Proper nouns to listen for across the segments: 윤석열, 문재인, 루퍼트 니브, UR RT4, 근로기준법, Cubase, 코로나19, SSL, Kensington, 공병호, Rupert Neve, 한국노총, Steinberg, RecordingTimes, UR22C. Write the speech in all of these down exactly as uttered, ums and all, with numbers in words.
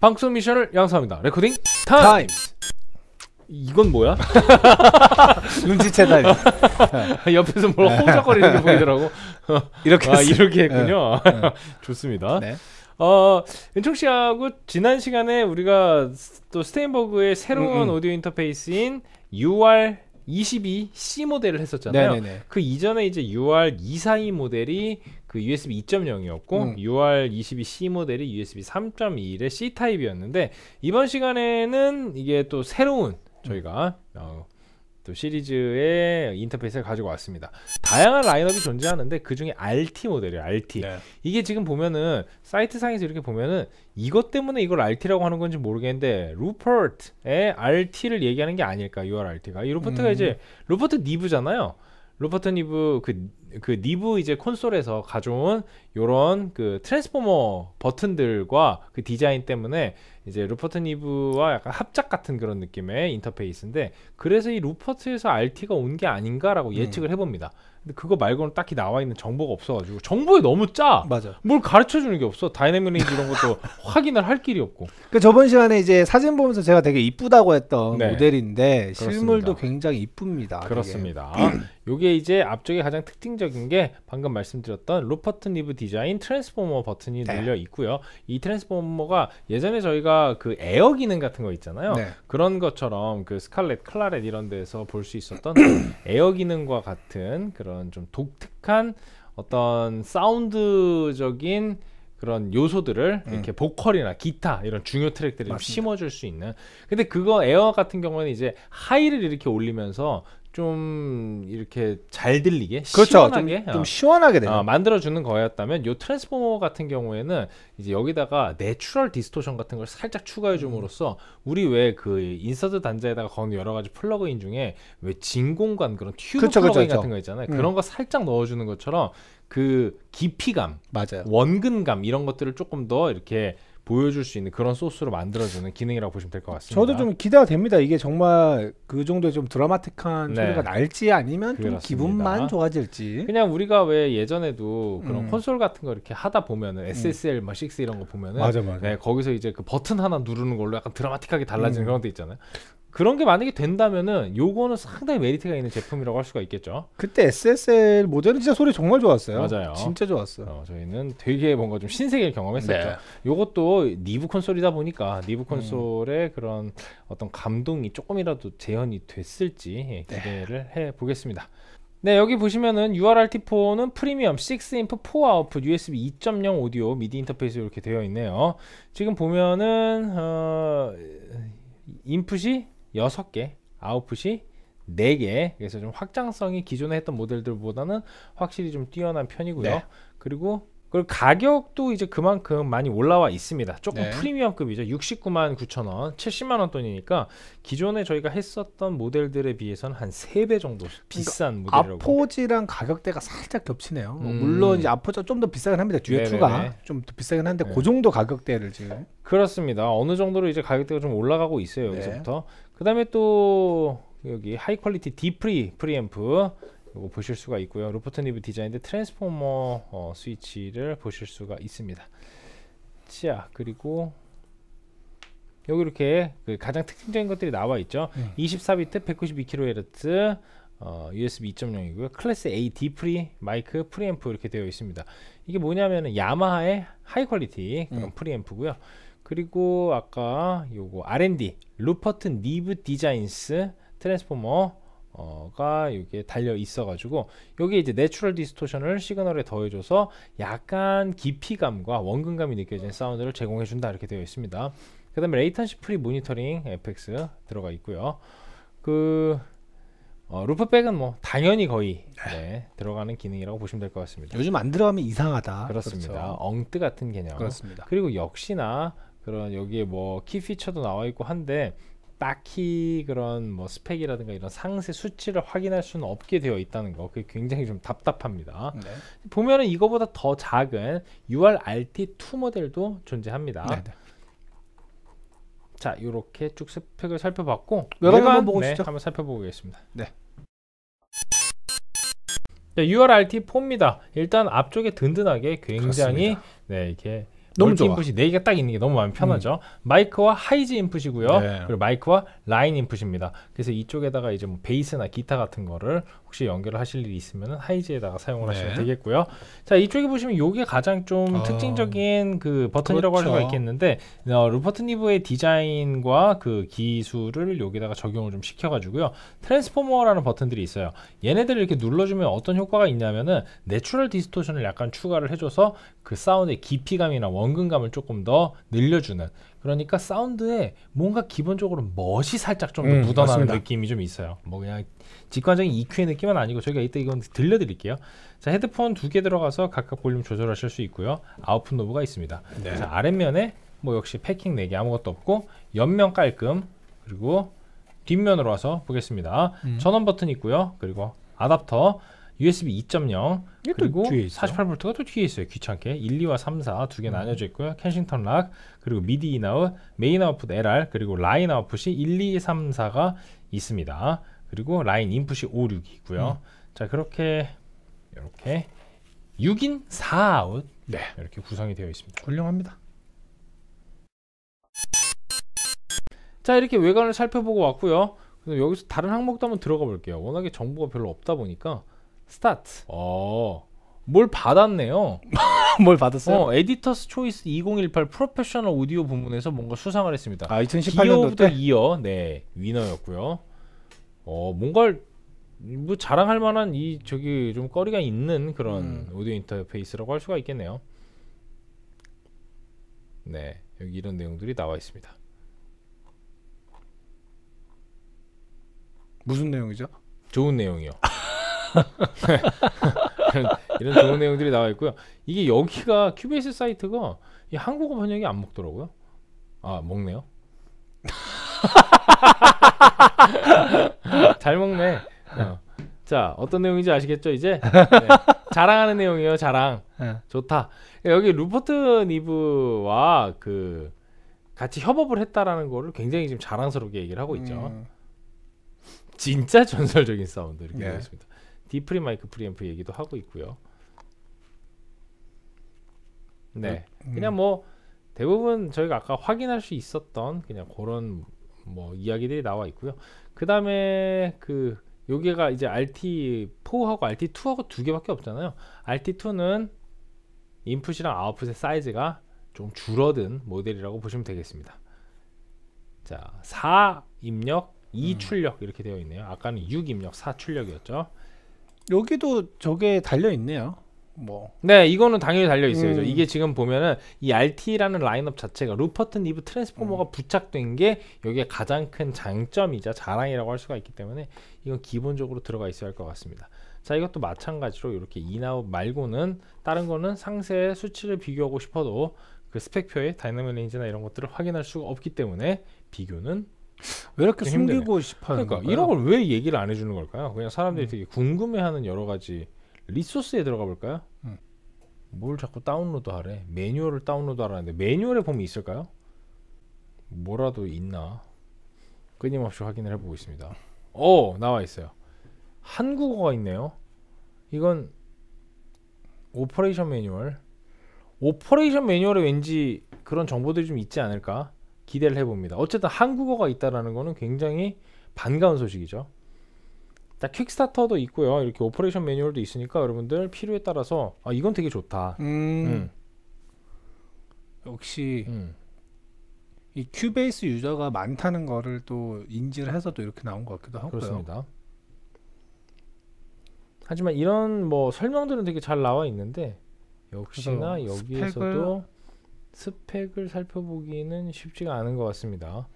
방송 미션을 양성합니다. 레코딩 타임스. 이건 뭐야? 눈치채다니. 옆에서 뭘 허우적거리는 게 보이더라고. 이렇게 아, 이렇게 했군요. 좋습니다. 네. 어, 은총 씨하고 지난 시간에 우리가 또 스테인버그의 새로운 음, 음. 오디오 인터페이스인 유알 이십이 씨 모델을 했었잖아요. 네네네. 그 이전에 이제 유알 이백사십이 모델이 그 유에스비 이 점 영이었고 음. 유알 이십이 씨 모델이 유에스비 삼 점 이의 C 타입이었는데, 이번 시간에는 이게 또 새로운 저희가 음. 어, 또 시리즈의 인터페이스를 가지고 왔습니다. 다양한 라인업이 존재하는데 그 중에 알티 모델이에요. 알티. 네. 이게 지금 보면은 사이트 상에서 이렇게 보면은 이것 때문에 이걸 알티라고 하는 건지 모르겠는데 루퍼트의 알티를 얘기하는 게 아닐까. 유알 알티가 이 루퍼트가 음. 이제 루퍼트 니브잖아요. 루퍼트 니브 그, 그 니브 이제 콘솔에서 가져온 요런 그 트랜스포머 버튼들과 그 디자인 때문에 이제 루퍼트 니브와 약간 합작 같은 그런 느낌의 인터페이스인데, 그래서 이 루퍼트에서 알티가 온 게 아닌가라고 예측을 음. 해봅니다. 근데 그거 말고는 딱히 나와 있는 정보가 없어가지고 정보에 너무 짜. 맞아. 뭘 가르쳐 주는 게 없어. 다이내믹 레인지 이런 것도 확인을 할 길이 없고. 그 저번 시간에 이제 사진 보면서 제가 되게 이쁘다고 했던 네. 모델인데 그렇습니다. 실물도 굉장히 이쁩니다. 그렇습니다. 요게 이제 앞쪽에 가장 특징적인 게 방금 말씀드렸던 루퍼트 니브 디자인 트랜스포머 버튼이 네. 늘려 있고요. 이 트랜스포머가 예전에 저희가 그 에어 기능 같은 거 있잖아요. 네. 그런 것처럼 그 스칼렛, 클라렛 이런 데서 볼 수 있었던 에어 기능과 같은 그런 좀 독특한 어떤 사운드적인 그런 요소들을 음. 이렇게 보컬이나 기타 이런 중요 트랙들을 좀 심어줄 수 있는. 근데 그거 에어 같은 경우는 이제 하이를 이렇게 올리면서 좀 이렇게 잘 들리게 그렇죠. 시원하게 좀, 좀 시원하게 어, 만들어주는 거였다면, 요 트랜스포머 같은 경우에는 이제 여기다가 내추럴 디스토션 같은 걸 살짝 추가해 줌으로써 우리 왜 그 인서트 단자에다가 거는 여러 가지 플러그인 중에 왜 진공관 그런 튜브 그렇죠, 플러그인 그렇죠. 같은 거 있잖아요. 음. 그런 거 살짝 넣어주는 것처럼 그 깊이감, 맞아요. 원근감 이런 것들을 조금 더 이렇게 보여줄 수 있는 그런 소스로 만들어주는 기능이라고 보시면 될 것 같습니다. 저도 좀 기대가 됩니다. 이게 정말 그 정도의 좀 드라마틱한 네. 소리가 날지 아니면 좀 기분만 좋아질지. 그냥 우리가 왜 예전에도 그런 음. 콘솔 같은 거 이렇게 하다 보면은 에스에스엘 막 육 이런 거 보면은 맞아, 맞아. 네, 거기서 이제 그 버튼 하나 누르는 걸로 약간 드라마틱하게 달라지는 음. 그런 데 있잖아요. 그런 게 만약에 된다면은 요거는 상당히 메리트가 있는 제품이라고 할 수가 있겠죠. 그때 에스에스엘 모델은 진짜 소리 정말 좋았어요. 맞아요. 진짜 좋았어요. 어, 저희는 되게 뭔가 좀 신세계를 경험했었죠. 네. 요것도 니브 콘솔이다 보니까 니브 콘솔의 음. 그런 어떤 감동이 조금이라도 재현이 됐을지 기대를 네. 해보겠습니다. 네, 여기 보시면은 유알 알티 포는 프리미엄 육 인풋 사 아웃풋 유에스비 이 점 영 오디오 미디 인터페이스 이렇게 되어 있네요. 지금 보면은 어, 인풋이 여섯 개, 아웃풋이 네 개. 그래서 좀 확장성이 기존에 했던 모델들보다는 확실히 좀 뛰어난 편이고요. 네. 그리고 그리고 가격도 이제 그만큼 많이 올라와 있습니다. 조금 네. 프리미엄급이죠. 육십구만 구천 원, 칠십만 원 돈이니까 기존에 저희가 했었던 모델들에 비해서는 한 세 배 정도 비싼 그러니까 모델이라고. 아포지랑 가격대가 살짝 겹치네요. 음. 물론 이제 아포지가 좀 더 비싸긴 합니다. 뒤에 투가 좀 더 비싸긴 한데 네. 그 정도 가격대를 지금. 그렇습니다. 어느 정도로 이제 가격대가 좀 올라가고 있어요. 여기서부터. 네. 그 다음에 또 여기 하이 퀄리티 디프리 프리앰프. 이거 보실 수가 있고요. 루퍼트 니브 디자인의 트랜스포머 어, 스위치를 보실 수가 있습니다. 자, 그리고 여기 이렇게 그 가장 특징적인 것들이 나와 있죠. 음. 이십사 비트 백구십이 킬로헤르츠 어, 유에스비 이 점 영이고요. 클래스 A 디프리 마이크 프리앰프 이렇게 되어 있습니다. 이게 뭐냐면은 야마하의 하이 퀄리티 그런 음. 프리앰프고요. 그리고 아까 요거 알 앤 디 루퍼트 니브 디자인스 트랜스포머 어가 여기에 달려 있어 가지고 여기에 이제 내추럴 디스토션을 시그널에 더해줘서 약간 깊이감과 원근감이 느껴지는 사운드를 제공해 준다 이렇게 되어 있습니다. 그 다음에 레이턴시 프리 모니터링 에프 엑스 들어가 있고요. 그 어, 루프백은 뭐 당연히 거의 네, 들어가는 기능이라고 보시면 될 것 같습니다. 요즘 안 들어가면 이상하다. 그렇습니다. 그렇죠. 엉뜨 같은 개념. 그렇습니다. 그리고 역시나 그런 여기에 뭐 키 피처도 나와 있고 한데 딱히 그런 뭐 스펙이라든가 이런 상세 수치를 확인할 수는 없게 되어 있다는 거, 그게 굉장히 좀 답답합니다. 네. 보면은 이거보다 더 작은 유알 알티 투 모델도 존재합니다. 네, 네. 자, 이렇게 쭉 스펙을 살펴봤고 외관 한번 보고 싶죠? 네, 한번 살펴보겠습니다. 네. 자, 유알 알티 포입니다. 일단 앞쪽에 든든하게 굉장히 그렇습니다. 네, 이렇게 너무 좋아. 인풋이 네 개가 딱 있는 게 너무 마음이 편하죠. 음. 마이크와 하이즈 인풋이고요. 네. 그리고 마이크와 라인 인풋입니다. 그래서 이쪽에다가 이제 뭐 베이스나 기타 같은 거를 혹시 연결을 하실 일이 있으면 하이즈에다가 사용을 네. 하시면 되겠고요. 자, 이쪽에 보시면 이게 가장 좀 어... 특징적인 그 버튼이라고 그렇죠. 할 수가 있겠는데 어, 루퍼트 니브의 디자인과 그 기술을 여기다가 적용을 좀 시켜가지고요. 트랜스포머라는 버튼들이 있어요. 얘네들을 이렇게 눌러주면 어떤 효과가 있냐면은 내추럴 디스토션을 약간 추가를 해줘서 그 사운드의 깊이감이나 원근감을 조금 더 늘려주는, 그러니까 사운드에 뭔가 기본적으로 멋이 살짝 좀 더 음, 묻어나는 맞습니다. 느낌이 좀 있어요. 뭐 그냥 직관적인 이큐의 느낌은 아니고 저희가 이따 이건 들려드릴게요. 자, 헤드폰 두 개 들어가서 각각 볼륨 조절하실 수 있고요. 아웃풋 노브가 있습니다. 네. 그래서 아랫면에 뭐 역시 패킹 네 개 아무것도 없고 옆면 깔끔, 그리고 뒷면으로 와서 보겠습니다. 음. 전원 버튼 있고요. 그리고 아답터 유에스비 이 점 영, 그리고 사십팔 볼트가 또 뒤에 있어요. 귀찮게 일, 이와 삼, 사 두 개 음. 나뉘어져 있고요. 켄싱턴 락, 그리고 미디 인아웃, 메인 아웃풋 엘 알, 그리고 라인 아웃풋이 일, 이, 삼, 사가 있습니다. 그리고 라인 인풋이 오, 육이 있고요. 음. 자, 그렇게 이렇게 육 인 사 아웃 네. 이렇게 구성이 되어 있습니다. 훌륭합니다. 자, 이렇게 외관을 살펴보고 왔고요. 그럼 여기서 다른 항목도 한번 들어가 볼게요. 워낙에 정보가 별로 없다 보니까 스타트. 어, 뭘 받았네요. 뭘 받았어요? 어, 에디터스 초이스 이공일팔 프로페셔널 오디오 부문에서 뭔가 수상을 했습니다. 아, 이천십팔 년도 때? 이어 네 위너였고요. 어, 뭔가 뭐 자랑할 만한 이 저기 좀 거리가 있는 그런 음. 오디오 인터페이스라고 할 수가 있겠네요. 네, 여기 이런 내용들이 나와 있습니다. 무슨 내용이죠? 좋은 내용이요. 이런, 이런 좋은 내용들이 나와 있고요. 이게 여기가 큐베이스 사이트가 이 한국어 번역이 안 먹더라고요. 아, 먹네요. 잘 먹네. 어. 자, 어떤 내용인지 아시겠죠 이제? 네. 자랑하는 내용이에요. 자랑. 네. 좋다. 여기 루퍼트 니브와 그 같이 협업을 했다라는 거를 굉장히 지금 자랑스럽게 얘기를 하고 있죠. 음. 진짜 전설적인 사운드 이렇게 되어 네. 있습니다. 디프리 마이크 프리앰프 얘기도 하고 있고요. 네, 음. 그냥 뭐 대부분 저희가 아까 확인할 수 있었던 그냥 그런 뭐 이야기들이 나와 있고요. 그 다음에 그 여기가 이제 알 티 포하고 알 티 투하고 두 개밖에 없잖아요. 알 티 투는 인풋이랑 아웃풋의 사이즈가 좀 줄어든 모델이라고 보시면 되겠습니다. 자, 사 입력, 이 출력 이렇게 되어 있네요. 아까는 육 입력, 사 출력이었죠. 여기도 저게 달려 있네요. 뭐. 네, 이거는 당연히 달려 있어요. 음. 이게 지금 보면은 이 알티라는 라인업 자체가 루퍼트 니브 트랜스포머가 음. 부착된 게 여기에 가장 큰 장점이자 자랑이라고 할 수가 있기 때문에 이건 기본적으로 들어가 있어야 할 것 같습니다. 자, 이것도 마찬가지로 이렇게 인아웃 말고는 다른 거는 상세 수치를 비교하고 싶어도 그 스펙표에 다이나믹 레인지나 이런 것들을 확인할 수가 없기 때문에 비교는 왜 이렇게 숨기고 싶어 하는 그러니까 건가요? 이런 걸 왜 얘기를 안 해주는 걸까요? 그냥 사람들이 음. 되게 궁금해하는 여러 가지 리소스에 들어가 볼까요? 음. 뭘 자꾸 다운로드 하래? 매뉴얼을 다운로드 하라는데 매뉴얼에 보면 있을까요? 뭐라도 있나? 끊임없이 확인을 해보고 있습니다. 오! 나와 있어요. 한국어가 있네요. 이건 오퍼레이션 매뉴얼. 오퍼레이션 매뉴얼에 왠지 그런 정보들이 좀 있지 않을까? 기대를 해봅니다. 어쨌든 한국어가 있다라는 거는 굉장히 반가운 소식이죠. 자, 퀵스타터도 있고요. 이렇게 오퍼레이션 매뉴얼도 있으니까 여러분들 필요에 따라서 아, 이건 되게 좋다. 음. 음. 역시 음. 이 큐베이스 유저가 많다는 거를 또 인지를 해서 또 이렇게 나온 것 같기도 하고요. 그렇습니다. 하지만 이런 뭐 설명들은 되게 잘 나와 있는데 역시나 여기에서도 스펙을 살펴보기는 쉽지가 않은 것 같습니다.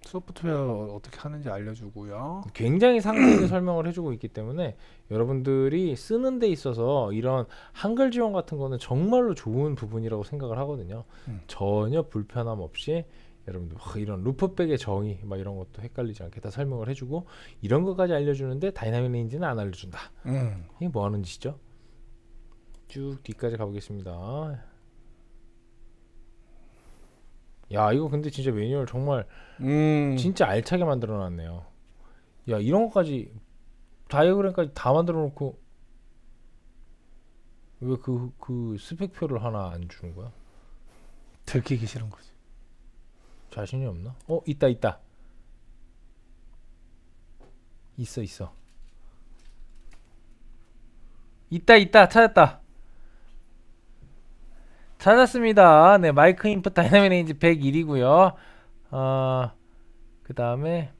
소프트웨어 어떻게 하는지 알려주고요. 굉장히 상세하게 설명을 해주고 있기 때문에 여러분들이 쓰는 데 있어서 이런 한글 지원 같은 거는 정말로 좋은 부분이라고 생각을 하거든요. 음. 전혀 불편함 없이 여러분들 이런 루프백의 정의 막 이런 것도 헷갈리지 않게 다 설명을 해주고 이런 것까지 알려주는데 다이나믹 레인지는 안 알려준다. 음. 이게 뭐 하는 짓이죠? 쭉 뒤까지 가보겠습니다. 야, 이거 근데 진짜 매뉴얼 정말 음. 진짜 알차게 만들어 놨네요. 야, 이런 것까지 다이어그램까지 다 만들어 놓고 왜 그 그 스펙표를 하나 안 주는 거야? 들키기 싫은 거지. 자신이 없나? 어? 있다 있다. 있어 있어. 있다 있다. 찾았다. 찾았습니다. 네, 마이크 인풋 다이나믹 레인지 백일이고요 어, 그 다음에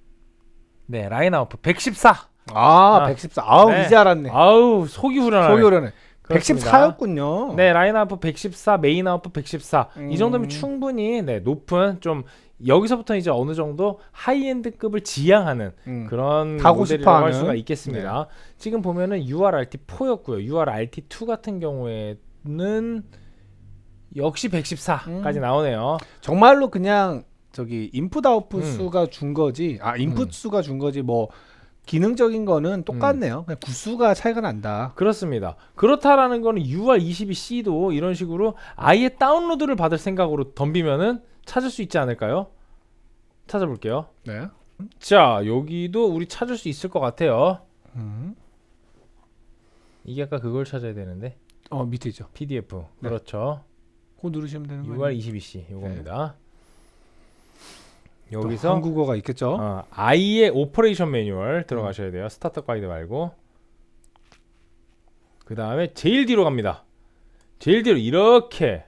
네, 라인 아웃풋 백십사. 아, 아 백십사. 아우 네. 이제 알았네. 아우 속이 후련하네. 속이 후련해. 백십사였군요. 네, 라인 아웃풋 백십사, 메인 아웃풋 백십사. 음. 이 정도면 충분히 네, 높은 좀 여기서부터 이제 어느 정도 하이엔드급을 지향하는 음. 그런 모델이라고 할 수가 있겠습니다. 네. 지금 보면은 유 알 알 티 포였고요. 유 알 알 티 투 같은 경우에는 역시 백십사까지 음. 나오네요. 정말로 그냥 저기 인풋 아웃풋 음. 수가 준 거지. 아, 인풋 음. 수가 준 거지. 뭐 기능적인 거는 똑같네요. 음. 그냥 구수가 차이가 난다. 그렇습니다. 그렇다라는 거는 유 알 이십이 씨도 이런 식으로 아예 다운로드를 받을 생각으로 덤비면은 찾을 수 있지 않을까요? 찾아볼게요. 네. 자, 여기도 우리 찾을 수 있을 것 같아요. 음. 이게 아까 그걸 찾아야 되는데. 어, 밑에 있죠. 피디에프. 네. 그렇죠. 그거 누르시면 되는 거예요. 유 알 이십이 씨 요겁니다. 네. 여기서 한국어가 있겠죠. 어, I의 오퍼레이션 매뉴얼 들어가셔야 돼요. 음. 스타트업 가이드 말고. 그 다음에 제일 뒤로 갑니다. 제일 뒤로 이렇게.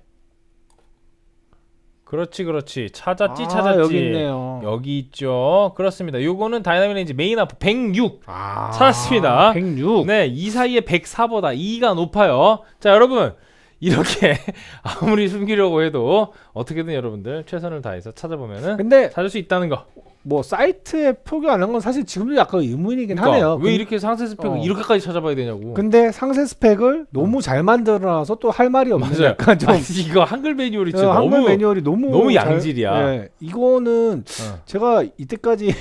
그렇지 그렇지. 찾았지. 아, 찾았지. 여기 있네요. 여기 있죠. 그렇습니다. 요거는 다이나믹 레인지 메인 아웃 백육. 아, 찾았습니다. 백육. 네, 이 사이에 백사보다 이가 높아요. 자, 여러분 이렇게 아무리 숨기려고 해도 어떻게든 여러분들 최선을 다해서 찾아보면은 근데 찾을 수 있다는 거. 뭐 사이트에 표기 안 한 건 사실 지금도 약간 의문이긴 그러니까, 하네요. 왜 그, 이렇게 상세 스펙을 어. 이렇게까지 찾아봐야 되냐고. 근데 상세 스펙을 너무 어. 잘 만들어놔서 또 할 말이 없는 맞아요. 약간 좀. 아니, 이거 한글 매뉴얼이 진짜 한글 너무, 매뉴얼이 너무 너무 양질이야. 잘, 네. 이거는 어. 제가 이때까지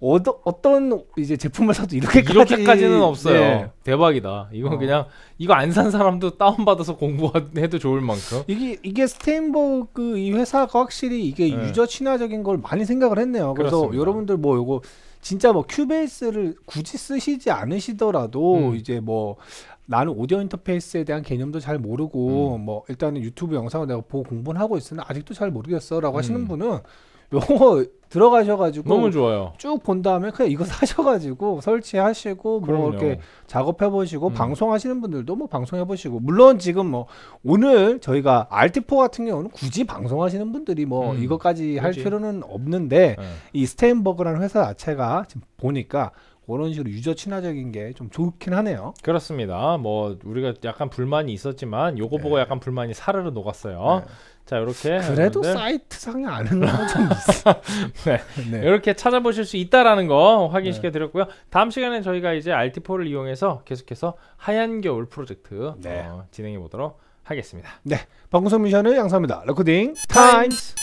어떠, 어떤 이제 제품을 사도 이렇게까지 이렇게까지는 없어요. 네. 대박이다. 이건 어. 그냥 이거 안 산 사람도 다운받아서 공부해도 좋을 만큼 이게 이게 스테인버그 이 회사가 확실히 이게 네. 유저 친화적인 걸 많이 생각을 했네요. 그래서 그렇습니다. 여러분들 뭐 요거 진짜 뭐 큐베이스를 굳이 쓰시지 않으시더라도 음. 이제 뭐 나는 오디오 인터페이스에 대한 개념도 잘 모르고 음. 뭐 일단은 유튜브 영상을 내가 보고 공부는 하고 있으나 아직도 잘 모르겠어 라고 음. 하시는 분은 요거 들어가셔가지고 너무 좋아요. 쭉 본 다음에 그냥 이거 사셔가지고 설치하시고 그럼요. 뭐 이렇게 작업해보시고 음. 방송하시는 분들도 뭐 방송해보시고 물론 지금 뭐 오늘 저희가 알 티 포 같은 경우는 굳이 방송하시는 분들이 뭐 음. 이것까지 그치. 할 필요는 없는데 네. 이 스테인버그라는 회사 자체가 지금 보니까 그런 식으로 유저 친화적인 게 좀 좋긴 하네요. 그렇습니다. 뭐 우리가 약간 불만이 있었지만 요거 네. 보고 약간 불만이 사르르 녹았어요. 네. 자, 이렇게 그래도 여러분들. 사이트상에 아는 건 좀 있어. 네. 네. 이렇게 찾아보실 수 있다라는 거 확인시켜 드렸고요. 네. 다음 시간에 저희가 이제 알 티 포를 이용해서 계속해서 하얀 겨울 프로젝트 네. 어, 진행해 보도록 하겠습니다. 네. 방구석 미션을 양성합니다. 레코딩 타임스.